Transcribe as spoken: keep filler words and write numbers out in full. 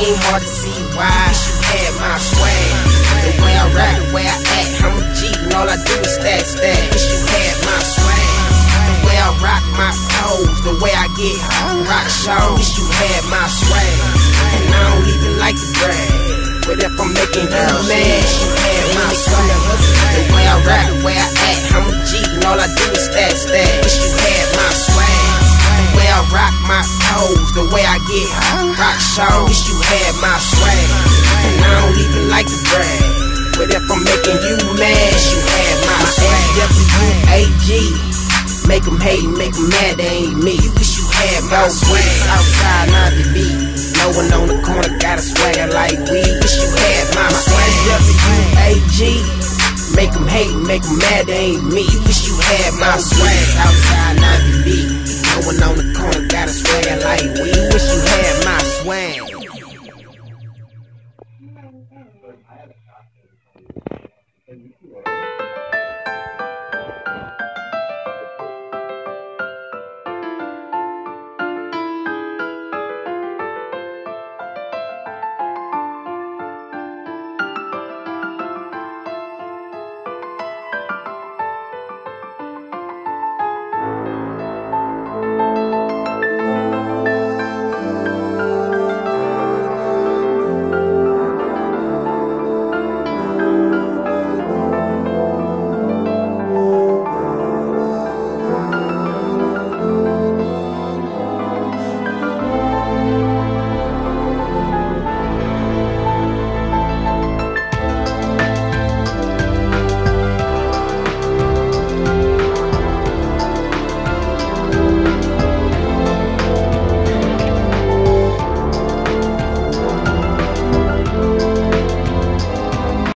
ain't hard to see why you should have my swag. The way I rap, the way I act, I'm a G and all I do is stack, stack. You should have my swag. The way I rock my clothes, the way I get rock show. You should have my swag. And I don't even like to brag, but if I'm making you mad, you should have my swag. The way I rap, the way I act, I'm a G and all I do is stack, stack. You should have my swag. The way I rock my toes, the way I get rock show. Wish you had my swag, and I don't even like to brag, but if I'm making you mad, you had my swag. S W A G, make them hate, make them mad, they ain't me. You wish you had my swag. Outside, not to be, no one on the corner got a swagger like we. Wish you had my swag. S W A G, make them hate, make them mad, they ain't me. You wish you had my swag. Outside, not to be, no one on the corner